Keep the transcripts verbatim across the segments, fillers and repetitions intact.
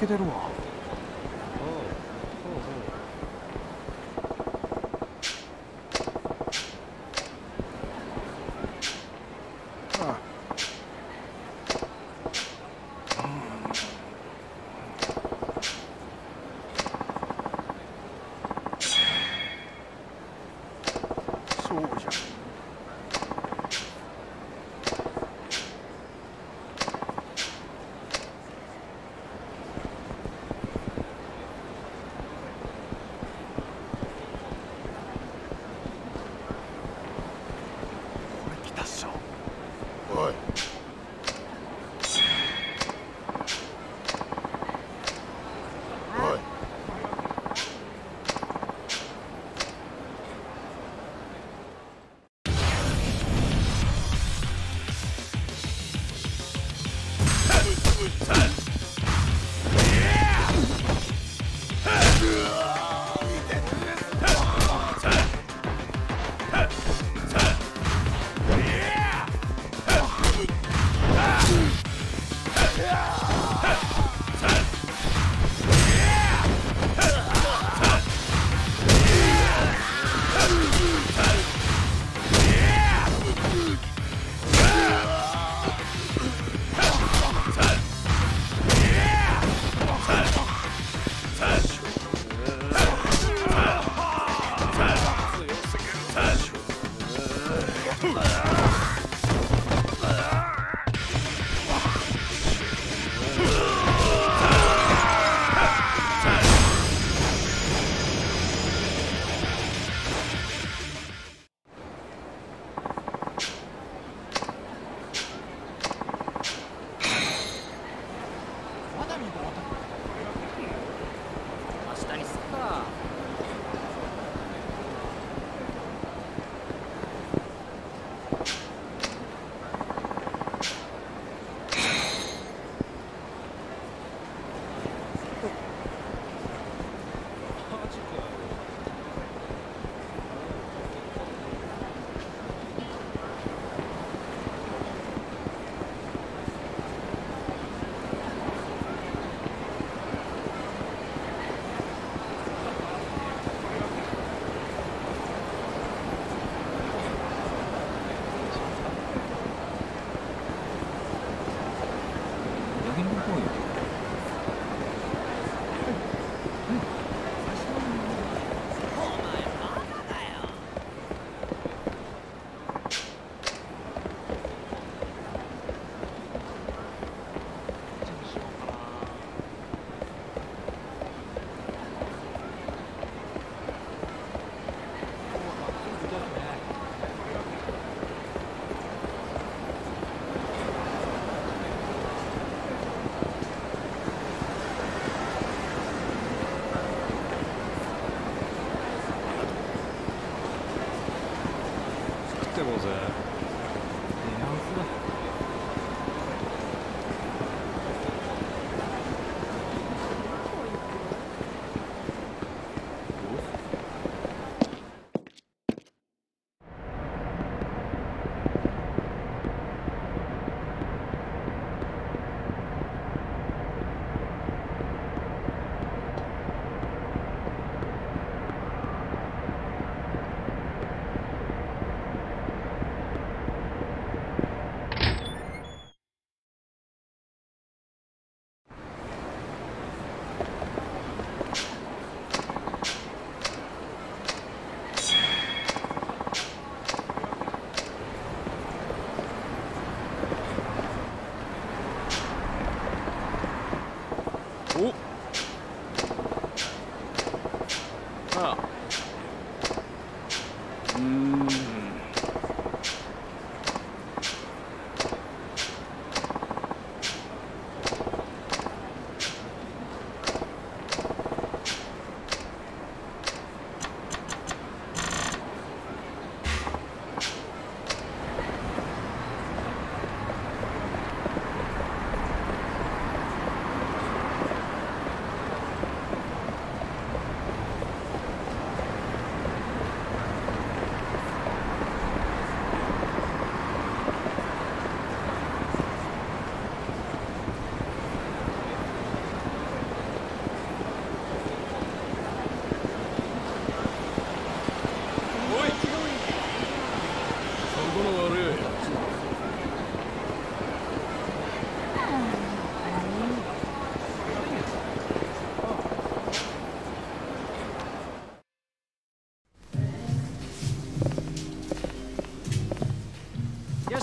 けてるわ。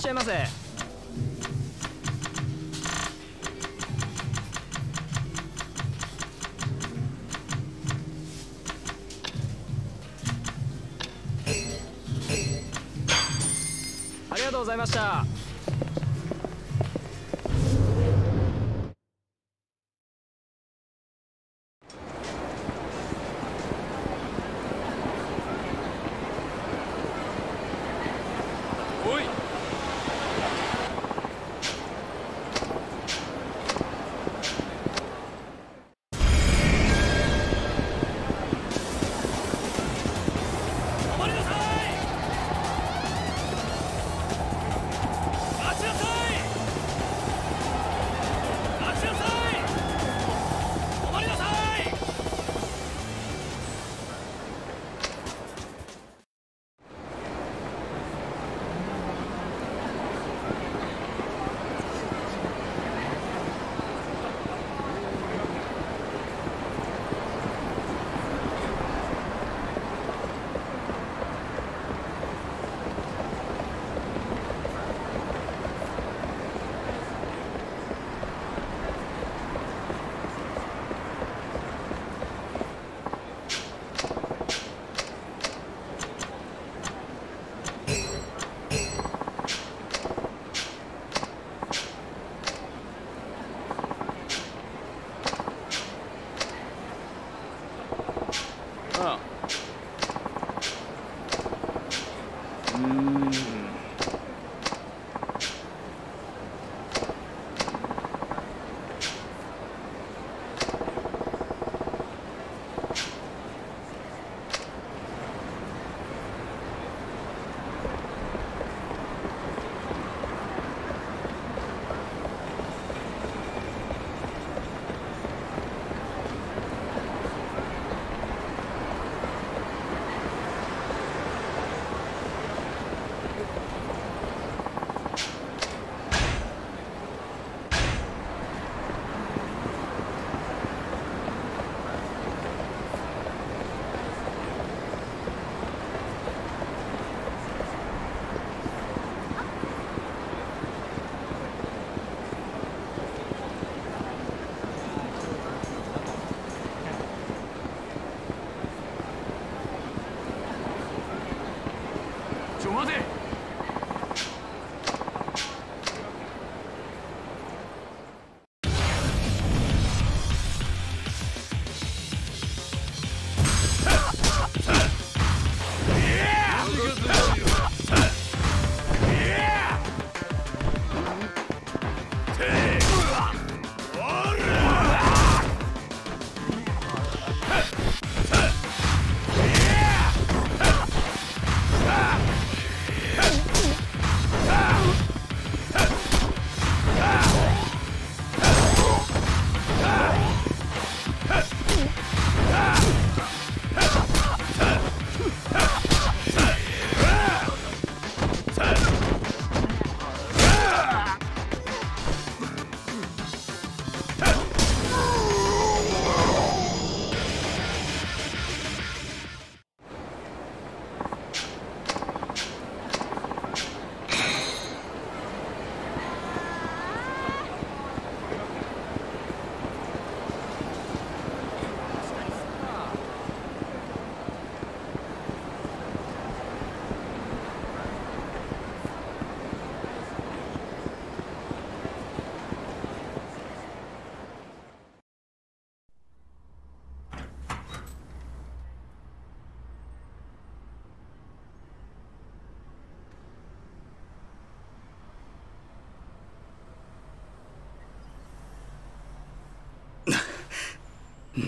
ゃいませ。ありがとうございました。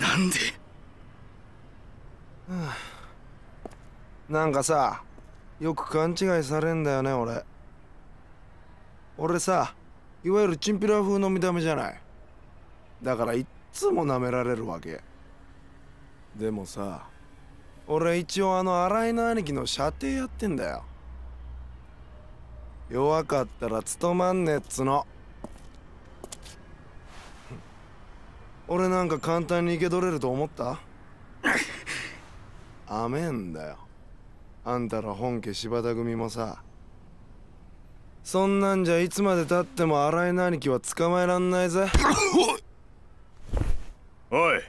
なんで、はあ、なんかさ、よく勘違いされんだよね。俺俺さ、いわゆるチンピラ風の見た目じゃない。だからいっつも舐められるわけ。でもさ、俺一応あの荒井の兄貴の舎弟やってんだよ。弱かったら務まんねっつの。俺なんか簡単に受け取れると思った？あめんだよ。あんたら本家柴田組もさ、そんなんじゃいつまでたっても荒井の兄貴は捕まえらんないぜ。おい、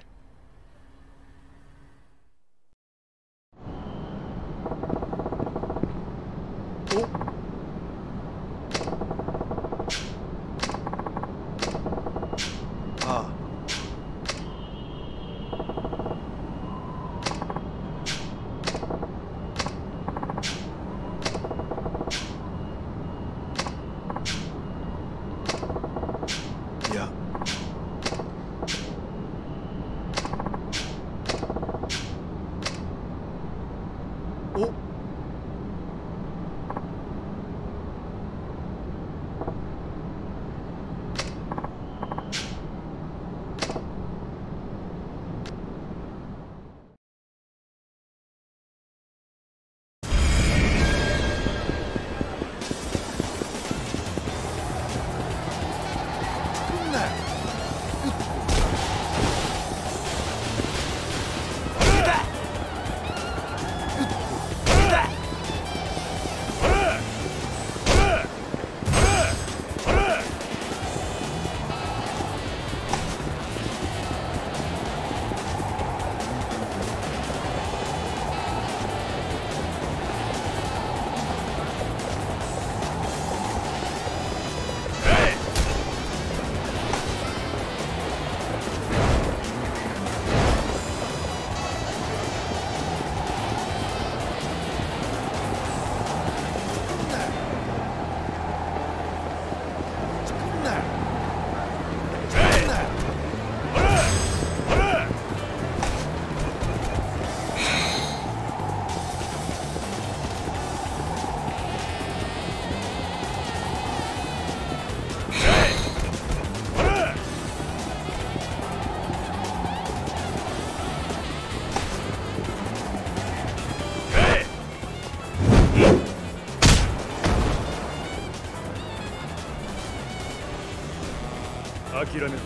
諦める。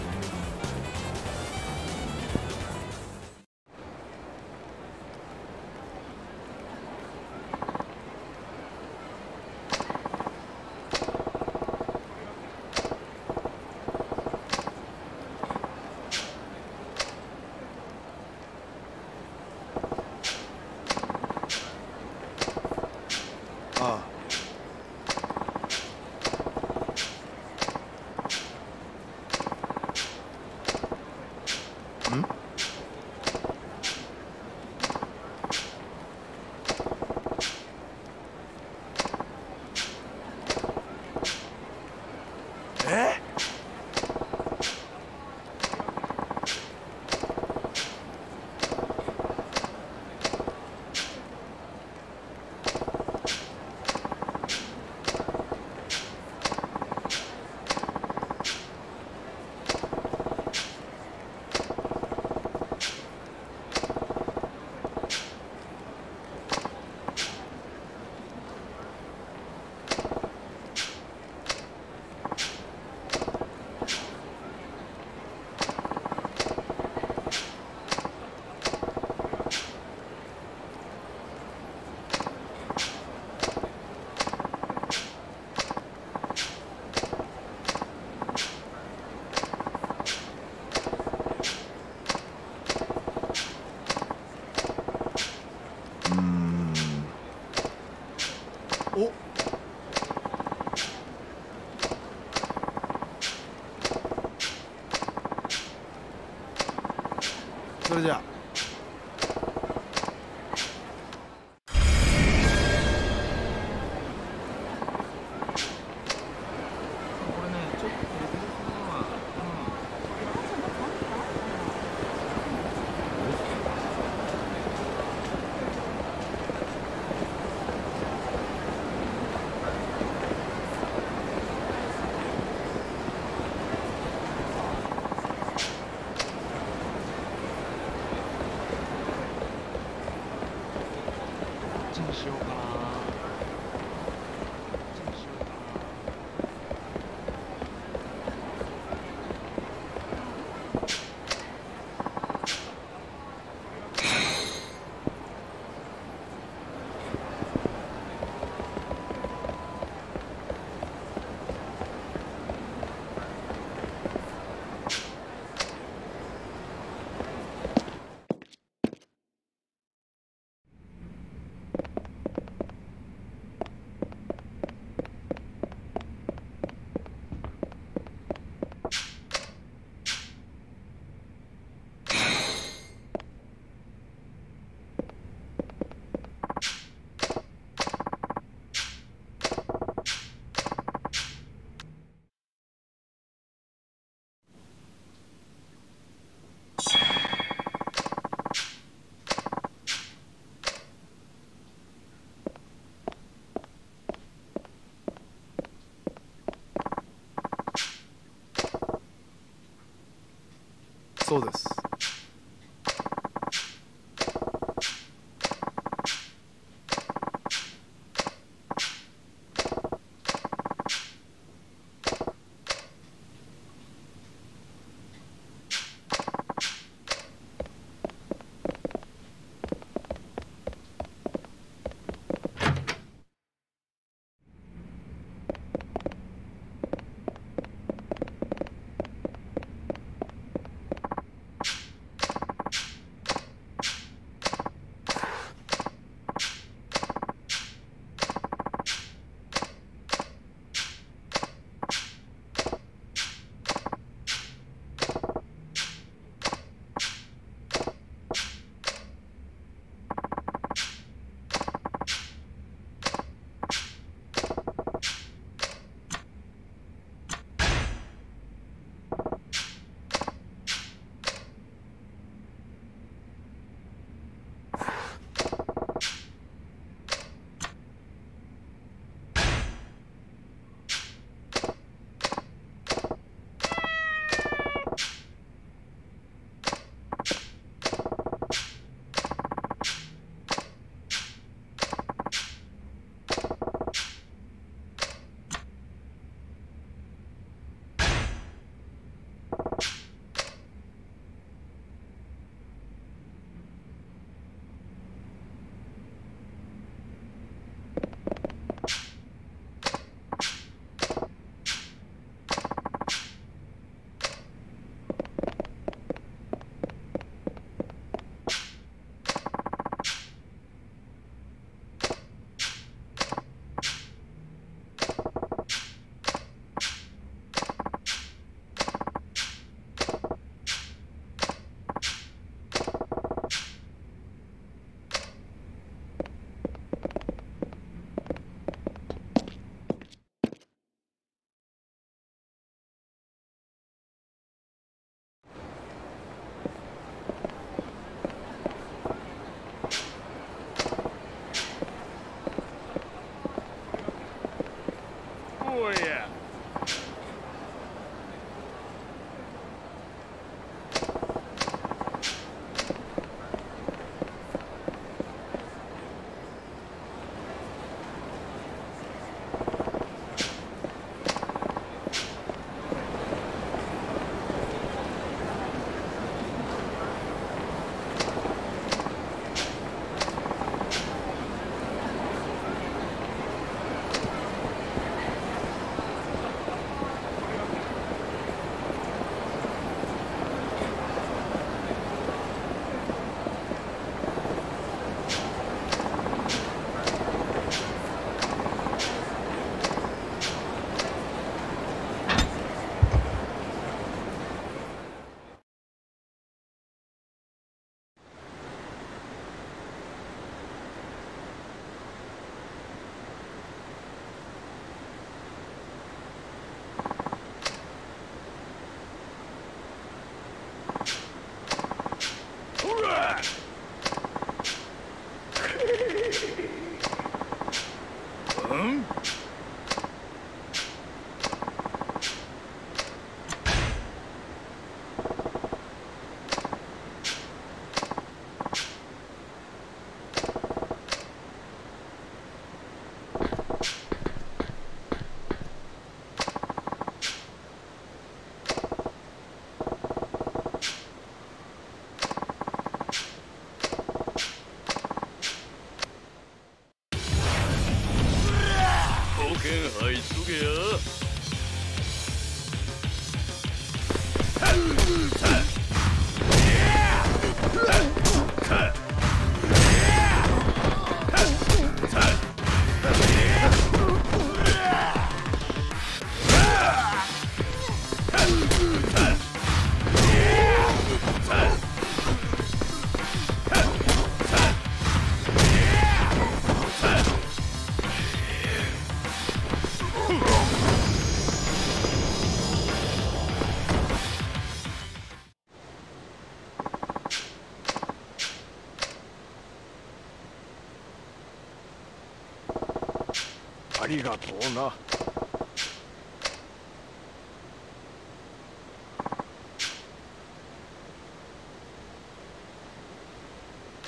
ありがとうな。あ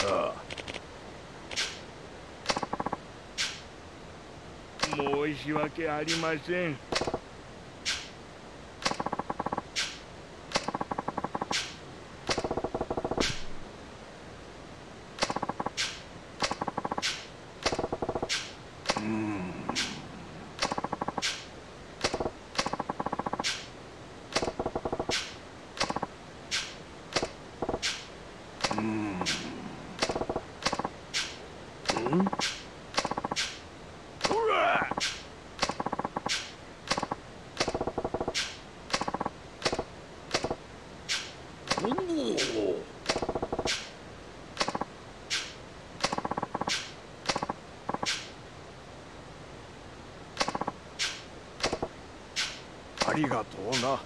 あ、申し訳ありません。ありがとうな。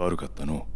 悪かったの。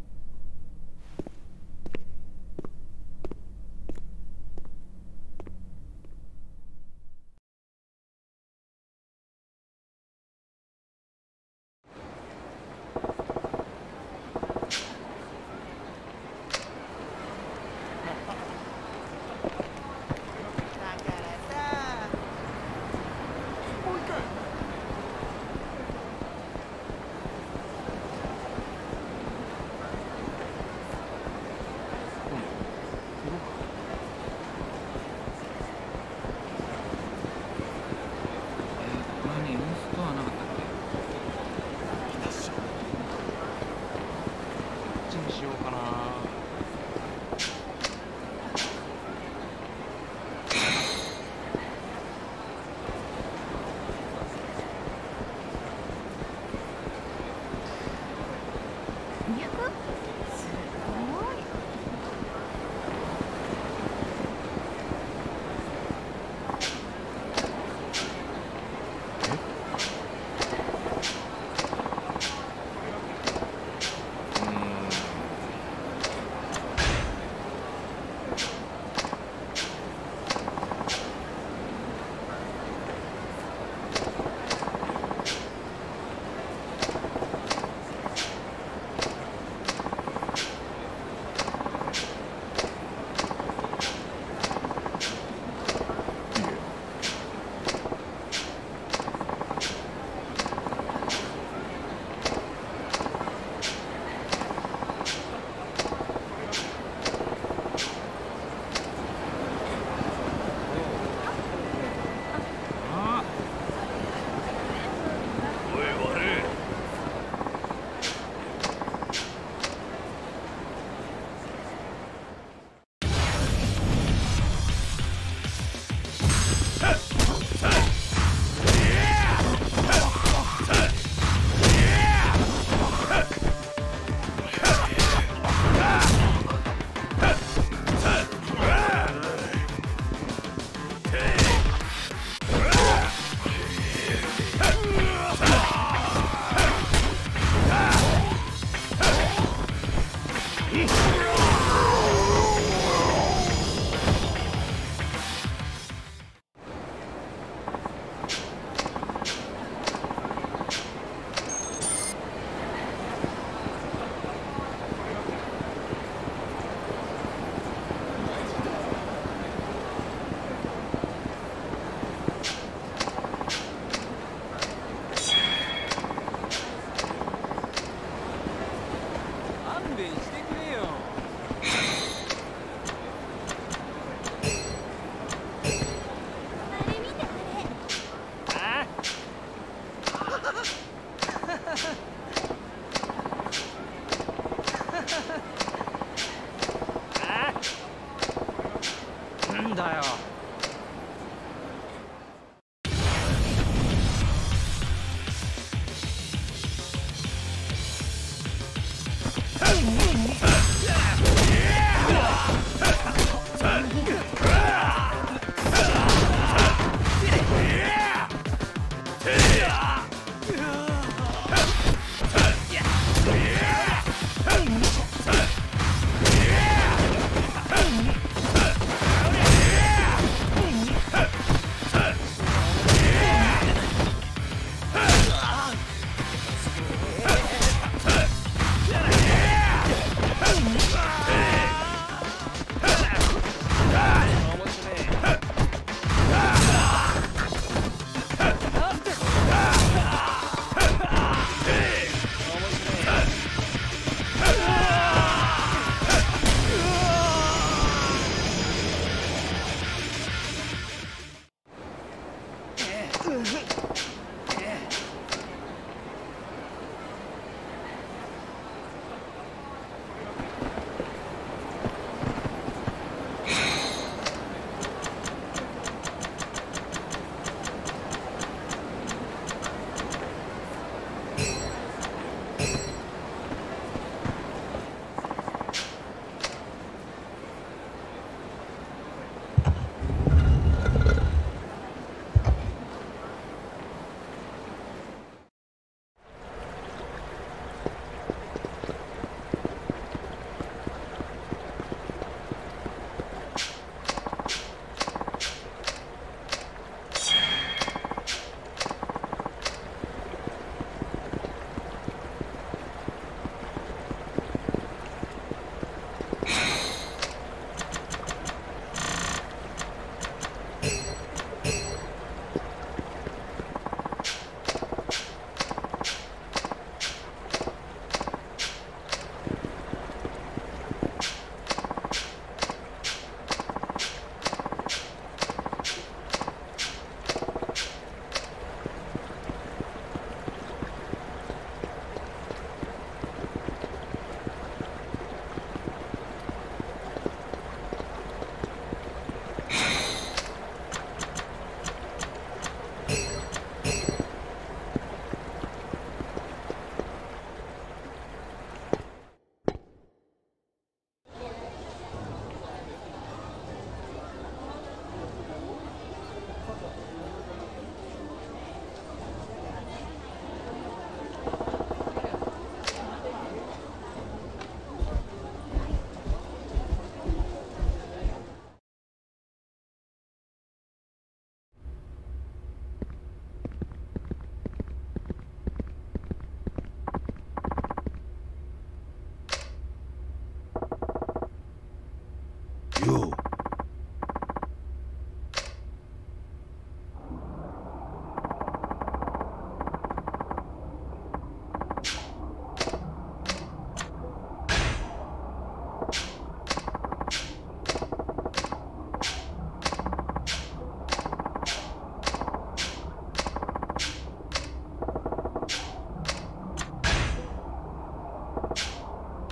You.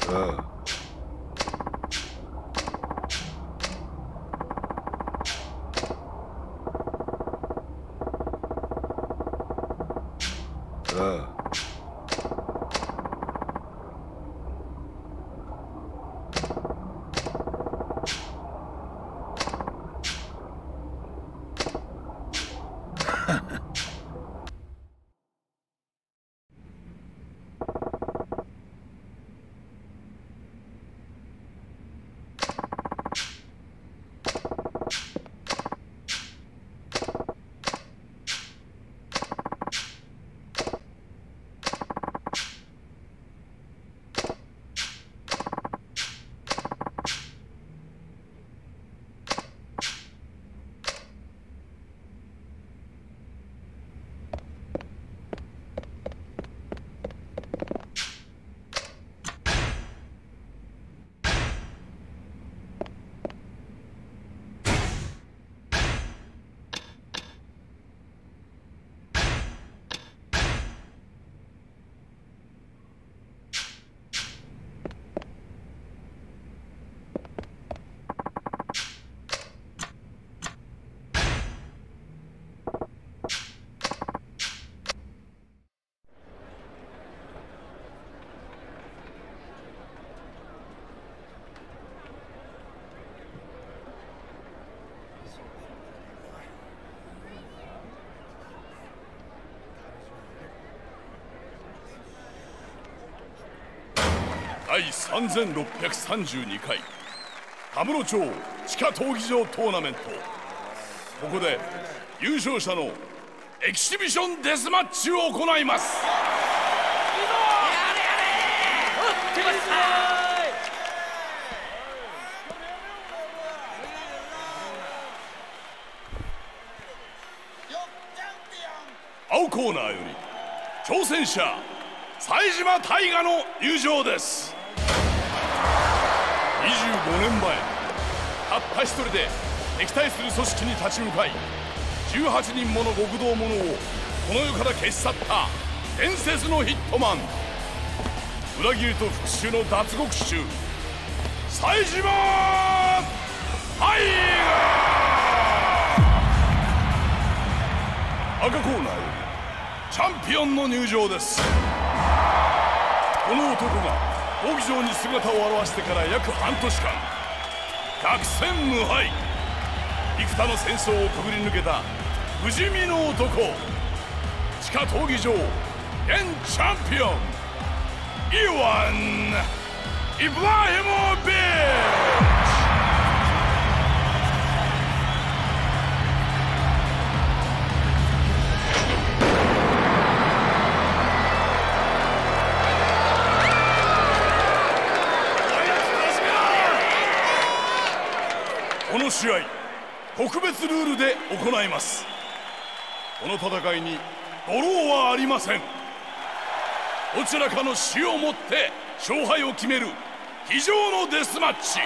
Uh. Uh.第さんぜんろっぴゃくさんじゅうにかい田室町地下闘技場トーナメント、ここで優勝者のエキシビションデスマッチを行います。やれやれ、青コーナーより挑戦者冴島大河の入場です。にじゅうごねんまえ、たった一人で敵対する組織に立ち向かい、じゅうはちにんもの極道者をこの世から消し去った伝説のヒットマン、裏切りと復讐の脱獄囚冴島大河。赤コーナーよりチャンピオンの入場です。この男が闘技場に姿を現してから約半年間、百戦無敗、幾多の戦争をくぐり抜けた不死身の男、地下闘技場現チャンピオンイワン・イブラヒモビッチ。この試合、特別ルールで行います。この戦いにドローはありません。どちらかの死をもって勝敗を決める非常のデスマッチ。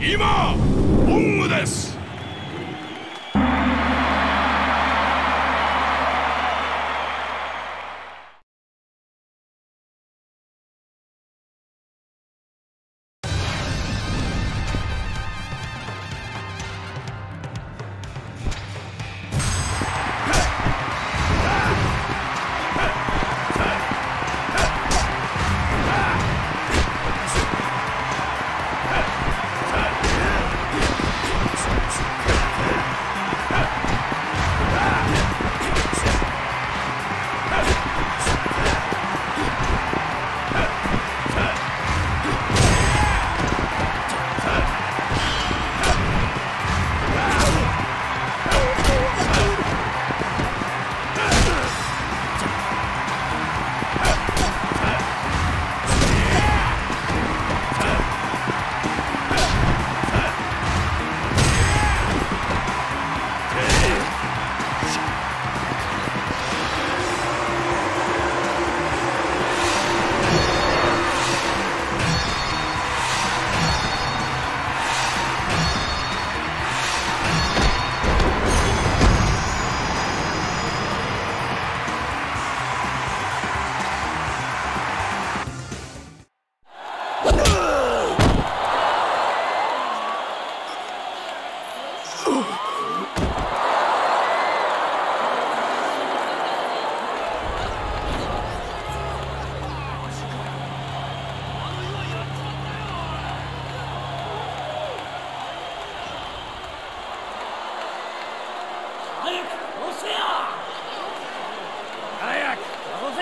今オングです。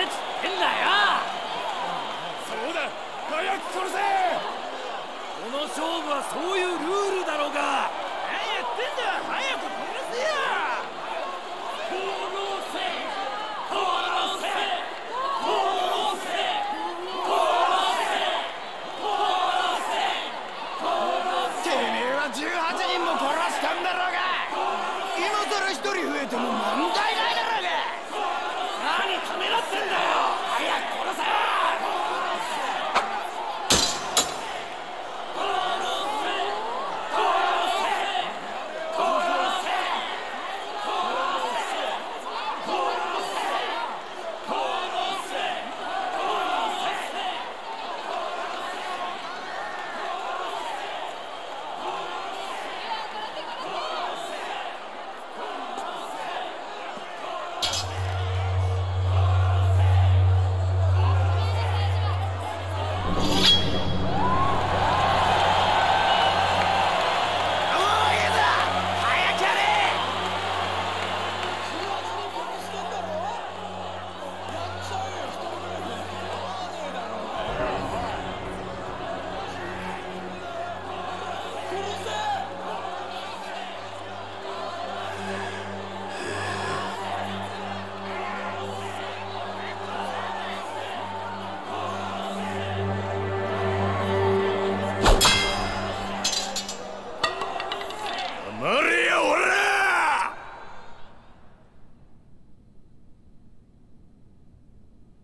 れっつってんだよ。そうだ、早く殺せ。この勝負はそういうルールだろうが。何やってんだ、早く殺せや。殺せ殺せ殺せ。 でも問題ないだろうが。何ためらってんだよ。早く殺せ。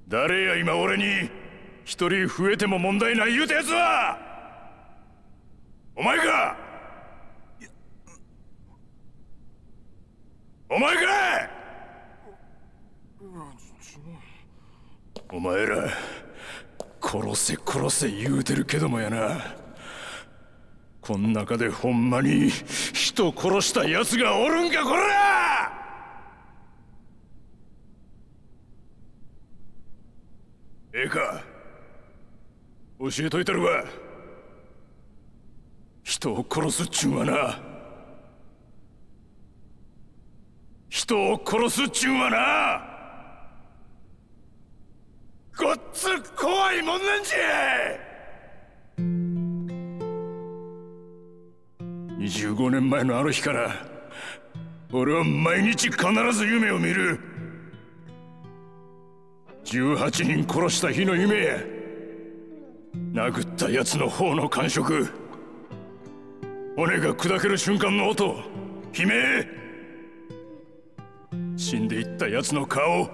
誰や今俺に一人増えても問題ない言うたやつはお前かお前かお前ら殺せ殺せ言うてるけどもやなこん中でほんまに人殺したやつがおるんかこら ええか教えといたるわ人を殺すっちゅうはな人を殺すっちゅうはなごっつ怖いもんなんじゃにじゅうごねんまえのあの日から俺は毎日必ず夢を見る じゅうはちにん殺した日の夢殴ったやつの方の感触骨が砕ける瞬間の音悲鳴死んでいったやつの顔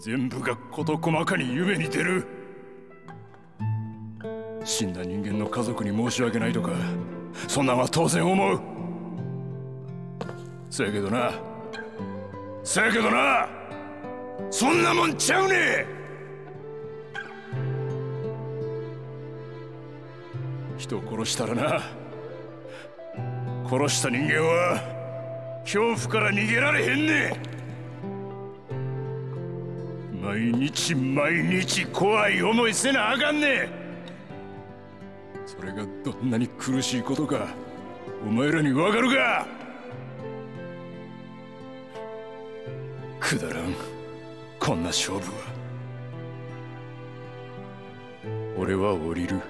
全部が事細かに夢に出る死んだ人間の家族に申し訳ないとかそんなんは当然思うせやけどな せやけどなそんなもんちゃうね人を殺したらな殺した人間は恐怖から逃げられへんね毎日毎日怖い思いせなあかんねそれがどんなに苦しいことかお前らにわかるか くだらんこんな勝負は俺は降りる。